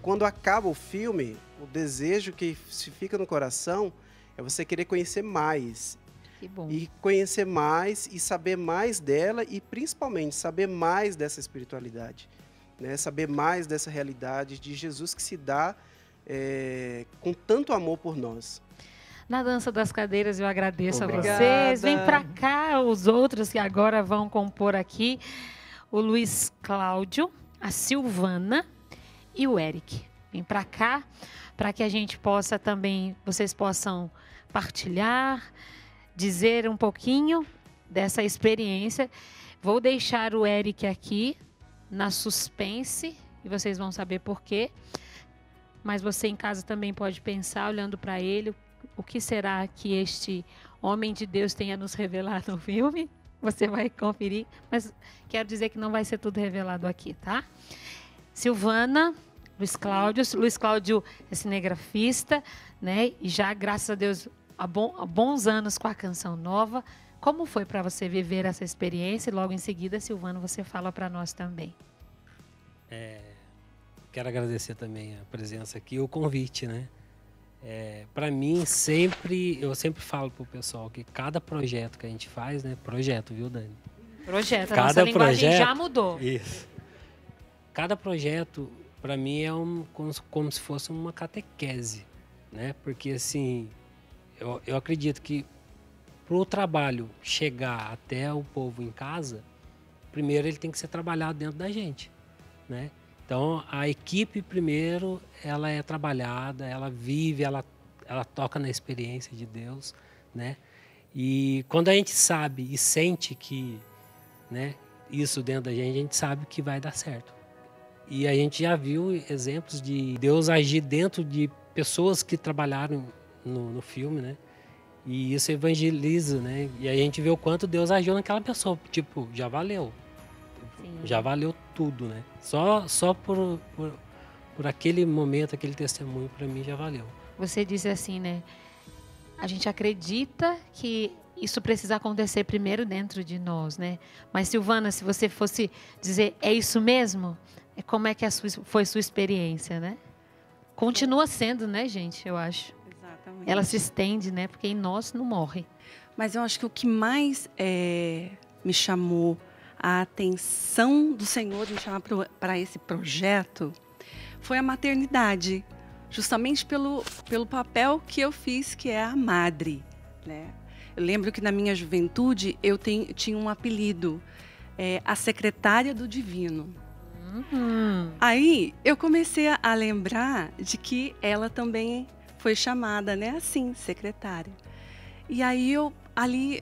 quando acaba o filme, o desejo que se fica no coração é você querer conhecer mais. Que bom. E conhecer mais e saber mais dela e, principalmente, saber mais dessa espiritualidade, né? Saber mais dessa realidade de Jesus que se dá com tanto amor por nós. Na Dança das Cadeiras, eu agradeço a vocês. Vem para cá os outros que agora vão compor aqui. O Luiz Cláudio, a Silvana e o Eric. Vem para cá para que a gente possa também, vocês possam partilhar, dizer um pouquinho dessa experiência. Vou deixar o Eric aqui na suspense e vocês vão saber por quê. Mas você em casa também pode pensar, olhando para ele, o que será que este homem de Deus tem a nos revelar no filme? Você vai conferir, mas quero dizer que não vai ser tudo revelado aqui, tá? Silvana, Luiz Cláudio é cinegrafista, né? E já, graças a Deus, há bons anos com a Canção Nova. Como foi para você viver essa experiência? E logo em seguida, Silvana, você fala para nós também. Quero agradecer também a presença aqui e o convite, né? Para mim, eu sempre falo pro pessoal que cada projeto que a gente faz, né? Projeto, viu, Dani? Projeto, a nossa linguagem já mudou. Isso. Cada projeto, para mim, é como se fosse uma catequese, né? Porque, assim, eu acredito que pro trabalho chegar até o povo em casa, primeiro ele tem que ser trabalhado dentro da gente, né? Então, a equipe, primeiro, ela é trabalhada, ela vive, ela toca na experiência de Deus, né? E quando a gente sabe e sente que, né, isso dentro da gente, a gente sabe que vai dar certo. E a gente já viu exemplos de Deus agir dentro de pessoas que trabalharam no filme, né? E isso evangeliza, né? E a gente vê o quanto Deus agiu naquela pessoa, tipo, já valeu. Sim. Já valeu tudo, né? Só por aquele momento, aquele testemunho, para mim já valeu. Você disse assim, né? A gente acredita que isso precisa acontecer primeiro dentro de nós, né? Mas, Silvana, se você fosse dizer, é isso mesmo? Como é que foi sua experiência, né? Continua sendo, né, gente? Eu acho. Exatamente. Ela se estende, né? Porque em nós não morre. Mas eu acho que o que mais me chamou a atenção do Senhor de me chamar para esse projeto foi a maternidade, justamente pelo papel que eu fiz, que é a madre, né? Eu lembro que na minha juventude eu tinha um apelido, a secretária do divino. Uhum. Aí eu comecei a lembrar de que ela também foi chamada, né, assim, secretária. E aí eu ali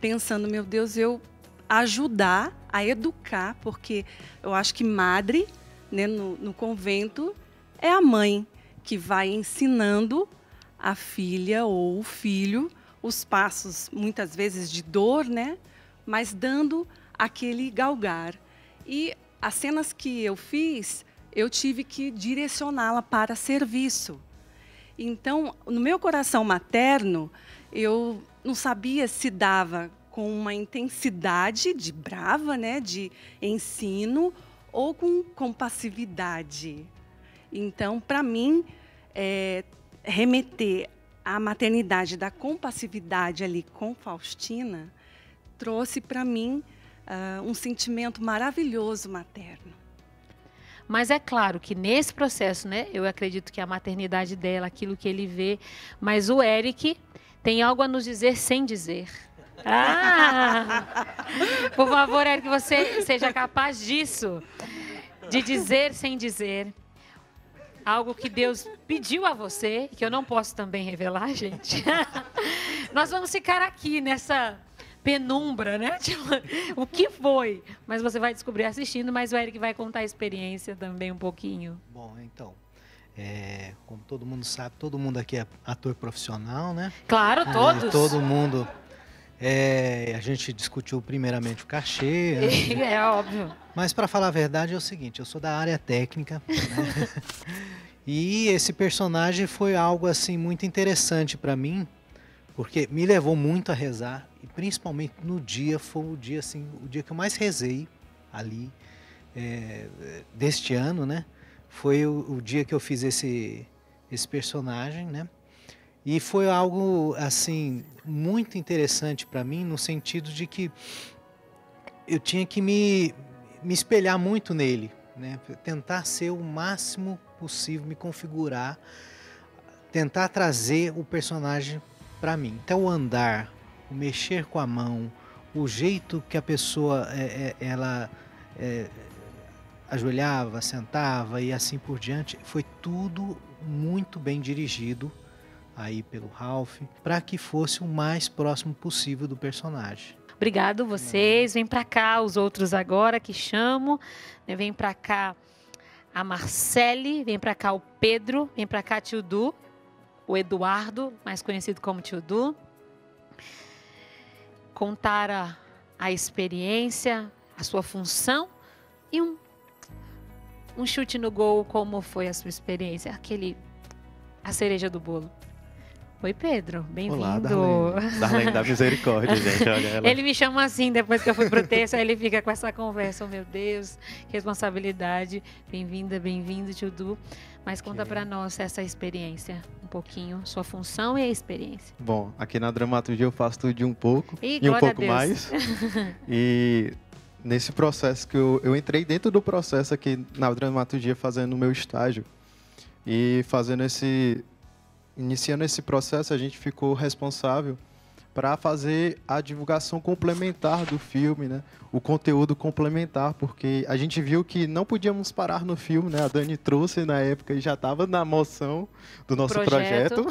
pensando, meu Deus, eu ajudar a educar, porque eu acho que madre, né, no convento é a mãe que vai ensinando a filha ou o filho os passos, muitas vezes de dor, né, mas dando aquele galgar. E as cenas que eu fiz, eu tive que direcioná-la para serviço. Então, no meu coração materno, eu não sabia se dava com uma intensidade de brava, né, de ensino, ou com compassividade. Então, para mim, remeter à maternidade da compassividade ali com Faustina trouxe para mim um sentimento maravilhoso materno. Mas é claro que nesse processo, né, eu acredito que a maternidade dela, aquilo que ele vê, mas o Eric tem algo a nos dizer sem dizer. Ah! Por favor, Eric, você seja capaz disso, de dizer sem dizer. Algo que Deus pediu a você, que eu não posso também revelar, gente. Nós vamos ficar aqui nessa penumbra, né? O que foi? Mas você vai descobrir assistindo, mas o Eric vai contar a experiência também um pouquinho. Bom, então, como todo mundo sabe, todo mundo aqui é ator profissional, né? Claro, todos. Todo mundo. A gente discutiu primeiramente o cachê. Né? É óbvio. Mas, para falar a verdade, é o seguinte, eu sou da área técnica. Né? E esse personagem foi algo assim muito interessante para mim, porque me levou muito a rezar. E principalmente no dia, foi o dia, assim, o dia que eu mais rezei ali, deste ano, né? Foi o dia que eu fiz esse personagem, né? E foi algo, assim, muito interessante para mim, no sentido de que eu tinha que me espelhar muito nele, né? Tentar ser o máximo possível, me configurar, tentar trazer o personagem para mim. Então, o andar, o mexer com a mão, o jeito que a pessoa, ela ajoelhava, sentava e assim por diante, foi tudo muito bem dirigido aí pelo Ralph, para que fosse o mais próximo possível do personagem. Obrigado vocês, vem para cá os outros agora que chamo, né? Vem para cá a Marcele, vem para cá o Pedro, vem para cá Tio Du, o Eduardo, mais conhecido como Tio Du. Contar a experiência, a sua função e um chute no gol, como foi a sua experiência, a cereja do bolo. Oi, Pedro, bem-vindo. Olá, Darlene. Darlene da Misericórdia, gente. Olha ela. Ele me chama assim depois que eu fui pro texto, aí ele fica com essa conversa, oh, meu Deus, responsabilidade. Bem-vinda, bem-vindo, Tio Du. Mas conta para nós essa experiência, um pouquinho, sua função e a experiência. Bom, aqui na Dramaturgia eu faço tudo de um pouco e um pouco mais. E nesse processo que eu entrei dentro do processo aqui na Dramaturgia fazendo o meu estágio e fazendo iniciando esse processo, a gente ficou responsável para fazer a divulgação complementar do filme, né? O conteúdo complementar, porque a gente viu que não podíamos parar no filme, né? A Dani trouxe na época e já estava na moção do nosso projeto.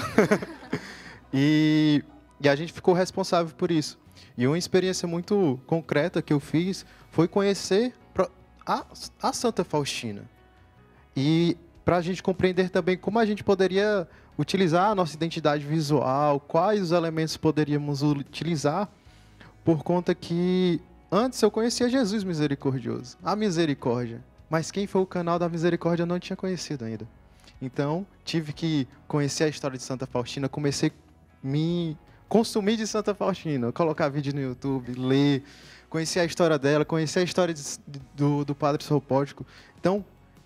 E a gente ficou responsável por isso. E uma experiência muito concreta que eu fiz foi conhecer a Santa Faustina. E para a gente compreender também como a gente poderia utilizar a nossa identidade visual, quais os elementos poderíamos utilizar, por conta que antes eu conhecia Jesus misericordioso, a misericórdia, mas quem foi o canal da misericórdia eu não tinha conhecido ainda. Então, tive que conhecer a história de Santa Faustina, comecei a me consumir de Santa Faustina, colocar vídeo no YouTube, ler, conhecer a história dela, conhecer a história do Padre Sopoćko. Então,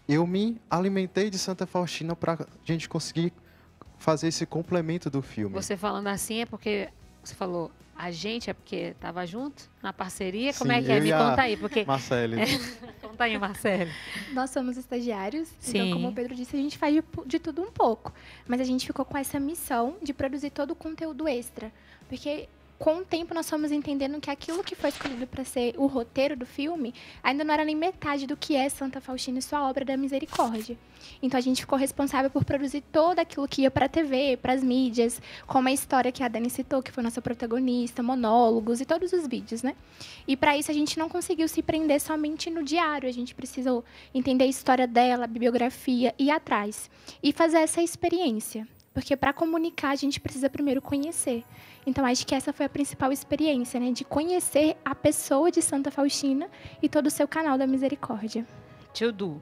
eu me alimentei de Santa Faustina para a gente conseguir fazer esse complemento do filme. Você falando assim é porque você falou a gente, é porque tava junto na parceria? Sim, como é que é? Me conta aí, porque Marcele. Conta aí, Marcele. Nós somos estagiários, sim. Então, como o Pedro disse, a gente faz de tudo um pouco, mas a gente ficou com essa missão de produzir todo o conteúdo extra, porque com o tempo nós fomos entendendo que aquilo que foi escolhido para ser o roteiro do filme ainda não era nem metade do que é Santa Faustina e sua obra da misericórdia. Então a gente ficou responsável por produzir todo aquilo que ia para a TV, para as mídias, como a história que a Dani citou, que foi nossa protagonista, monólogos e todos os vídeos, né? E para isso a gente não conseguiu se prender somente no diário, a gente precisou entender a história dela, a bibliografia, ir atrás e fazer essa experiência. Porque para comunicar, a gente precisa primeiro conhecer. Então, acho que essa foi a principal experiência, né? De conhecer a pessoa de Santa Faustina e todo o seu canal da misericórdia. Tio Du,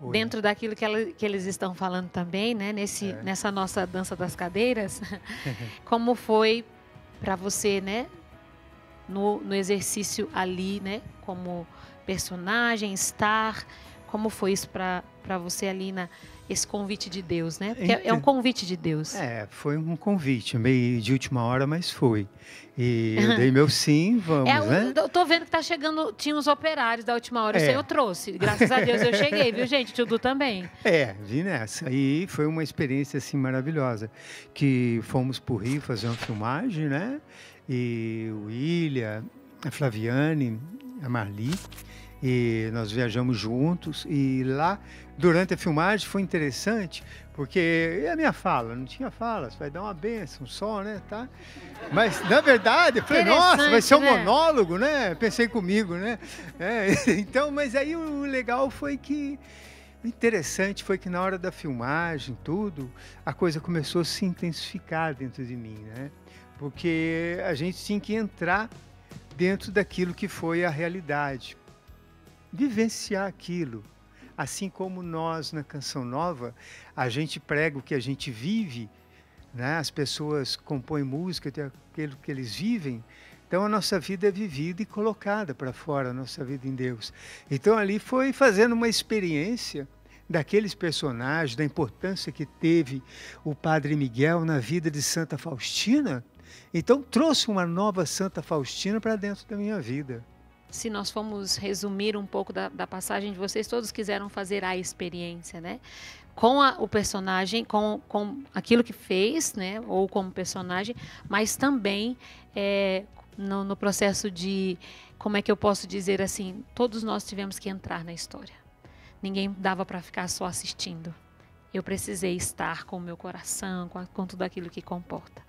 Oi. Dentro daquilo que eles estão falando também, né? Nessa nossa dança das cadeiras, como foi para você, né? No exercício ali, né? Como personagem, estar, como foi isso para você ali esse convite de Deus, né? Porque é um convite de Deus. É, foi um convite, meio de última hora, mas foi. E eu dei meu sim, vamos, né? Eu tô vendo que tá chegando, tinha uns operários da última hora, isso aí eu trouxe. Graças a Deus eu cheguei, viu, gente? Tio Du também. É, vi nessa. E foi uma experiência, assim, maravilhosa. Que fomos pro Rio fazer uma filmagem, né? E o Ilha, a Flaviane, a Marli... E nós viajamos juntos e lá, durante a filmagem, foi interessante, porque é a minha fala, não tinha fala, você vai dar uma benção só, né? Tá? Mas, na verdade, eu falei, nossa, vai ser um monólogo, né? Pensei comigo, né? É, então, mas aí o legal foi que... Interessante foi que na hora da filmagem, tudo, a coisa começou a se intensificar dentro de mim, né? Porque a gente tinha que entrar dentro daquilo que foi a realidade. Vivenciar aquilo, assim como nós na Canção Nova, a gente prega o que a gente vive, né? As pessoas compõem música, tem aquilo que eles vivem, então a nossa vida é vivida e colocada para fora, a nossa vida em Deus. Então ali foi fazendo uma experiência daqueles personagens, da importância que teve o Padre Miguel na vida de Santa Faustina, então trouxe uma nova Santa Faustina para dentro da minha vida. Se nós formos resumir um pouco da passagem de vocês, todos quiseram fazer a experiência, né? Com o personagem, com aquilo que fez, né? Ou como personagem, mas também no processo de, como é que eu posso dizer assim, todos nós tivemos que entrar na história. Ninguém dava para ficar só assistindo. Eu precisei estar com o meu coração, com tudo aquilo que comporta.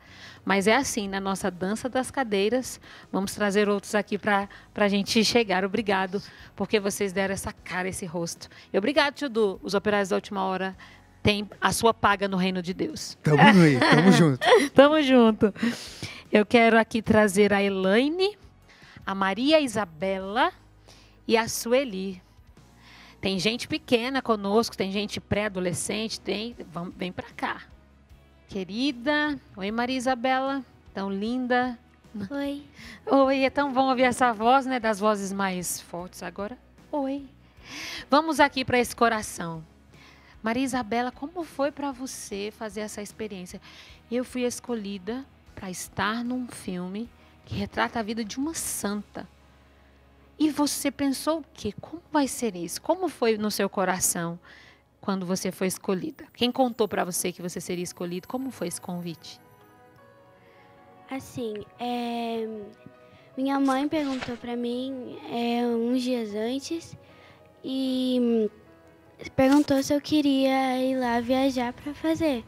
Mas é assim, na nossa dança das cadeiras, vamos trazer outros aqui para a gente chegar. Obrigado, porque vocês deram essa cara, esse rosto. E obrigado, Tio Du. Os operários da última hora têm a sua paga no reino de Deus. Tamo aí, tamo junto. Tamo junto. Eu quero aqui trazer a Elaine, a Maria Isabela e a Sueli. Tem gente pequena conosco, tem gente pré-adolescente, vem para cá. Querida, oi Maria Isabela, tão linda. Oi. Oi, é tão bom ouvir essa voz, né? Das vozes mais fortes agora. Oi. Vamos aqui para esse coração. Maria Isabela, como foi para você fazer essa experiência? Eu fui escolhida para estar num filme que retrata a vida de uma santa. E você pensou o quê? Como vai ser isso? Como foi no seu coração? Quando você foi escolhida? Quem contou para você que você seria escolhido? Como foi esse convite? Assim, minha mãe perguntou para mim uns dias antes e perguntou se eu queria ir lá viajar para fazer.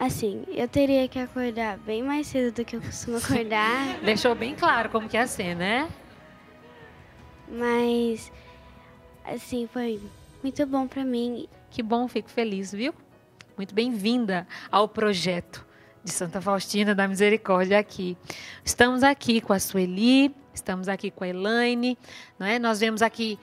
Assim, eu teria que acordar bem mais cedo do que eu costumo acordar. Deixou bem claro como que ia ser, né? Mas, assim, foi... muito bom para mim. Que bom, fico feliz, viu? Muito bem-vinda ao projeto de Santa Faustina da Misericórdia aqui. Estamos aqui com a Sueli, estamos aqui com a Elaine, não é? Nós vemos aqui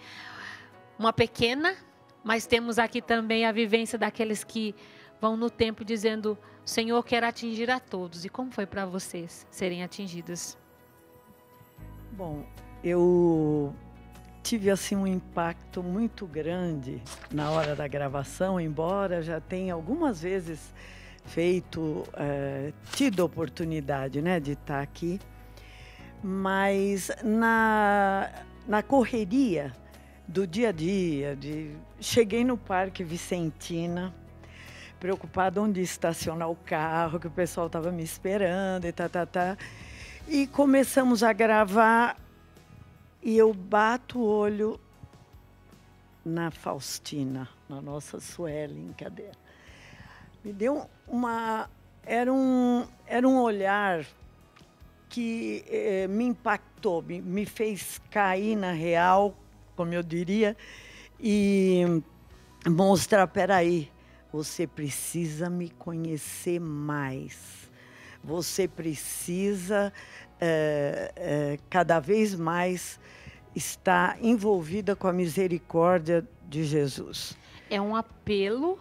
uma pequena, mas temos aqui também a vivência daqueles que vão no tempo dizendo, o Senhor quer atingir a todos. E como foi para vocês serem atingidas? Bom, eu... tive assim um impacto muito grande na hora da gravação, embora já tenha algumas vezes feito, tido a oportunidade, né, de estar aqui, mas na correria do dia a dia, cheguei no Parque Vicentina, preocupada onde estacionar o carro, que o pessoal estava me esperando e e começamos a gravar. E eu bato o olho na Faustina, na nossa Suelen, cadê? Me deu uma... Era um olhar que me impactou, me fez cair na real, como eu diria, e mostrar, peraí, você precisa me conhecer mais. Você precisa cada vez mais estar envolvida com a misericórdia de Jesus. É um apelo.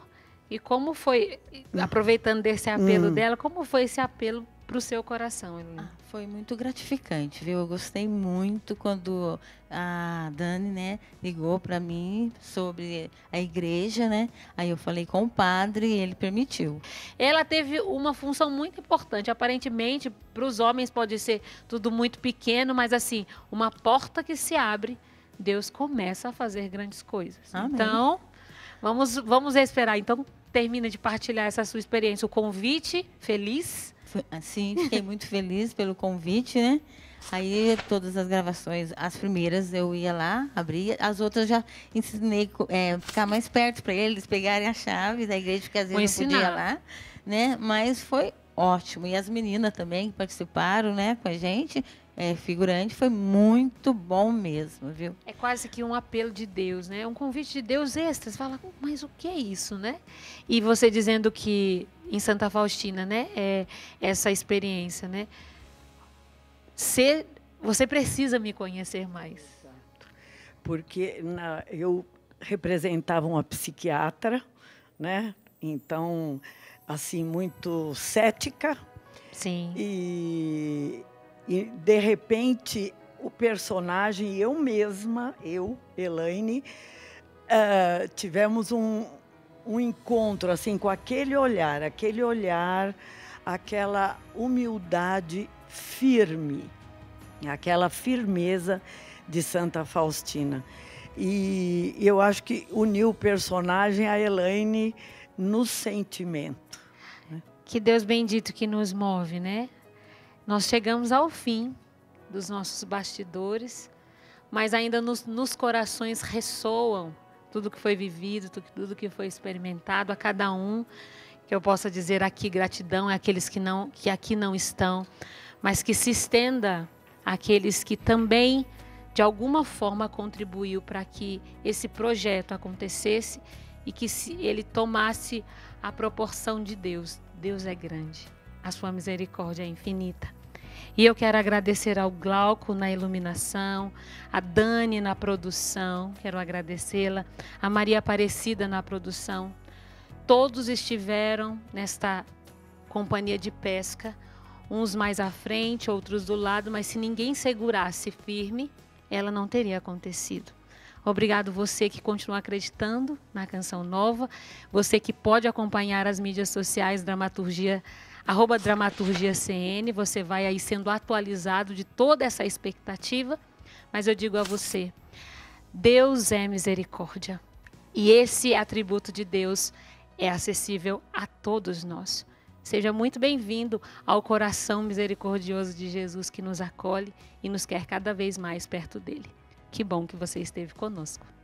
E como foi, aproveitando desse apelo dela, como foi esse apelo para o seu coração, Elaine? Ah, foi muito gratificante, viu? Eu gostei muito quando a Dani, né, ligou para mim sobre a igreja, né? Aí eu falei com o padre e ele permitiu. Ela teve uma função muito importante. Aparentemente, para os homens pode ser tudo muito pequeno, mas assim, uma porta que se abre, Deus começa a fazer grandes coisas. Amém. Então, vamos esperar. Então, termina de partilhar essa sua experiência, o convite, feliz. Sim, fiquei muito feliz pelo convite, né? Aí todas as gravações, as primeiras eu ia lá, abria, as outras já ensinei ficar mais perto para eles pegarem a chave da igreja, porque às vezes eu não podia lá, né? Mas foi ótimo. E as meninas também que participaram, né, com a gente, figurante, foi muito bom mesmo, viu? É quase que um apelo de Deus, né? Um convite de Deus extra. Você fala, mas o que é isso, né? E você dizendo que em Santa Faustina, né, é essa experiência, né? Você precisa me conhecer mais. Porque eu representava uma psiquiatra, né? Então, assim, muito cética. Sim. E de repente, o personagem, eu mesma, eu, Elaine, tivemos um encontro assim com aquele olhar, aquela humildade firme, aquela firmeza de Santa Faustina. E eu acho que uniu o personagem a Elaine no sentimento, né? Que Deus bendito que nos move, né? Nós chegamos ao fim dos nossos bastidores, mas ainda nos corações ressoam tudo que foi vivido, tudo que foi experimentado. A cada um que eu possa dizer aqui gratidão, àqueles que aqui não estão, mas que se estenda àqueles que também, de alguma forma, contribuiu para que esse projeto acontecesse e que ele tomasse a proporção de Deus. Deus é grande, a sua misericórdia é infinita. E eu quero agradecer ao Glauco na iluminação, a Dani na produção, quero agradecê-la, a Maria Aparecida na produção. Todos estiveram nesta companhia de pesca, uns mais à frente, outros do lado, mas se ninguém segurasse firme, ela não teria acontecido. Obrigado você que continua acreditando na Canção Nova, você que pode acompanhar as mídias sociais, @DramaturgiaCN, você vai aí sendo atualizado de toda essa expectativa, mas eu digo a você, Deus é misericórdia e esse atributo de Deus é acessível a todos nós. Seja muito bem-vindo ao coração misericordioso de Jesus que nos acolhe e nos quer cada vez mais perto dele. Que bom que você esteve conosco.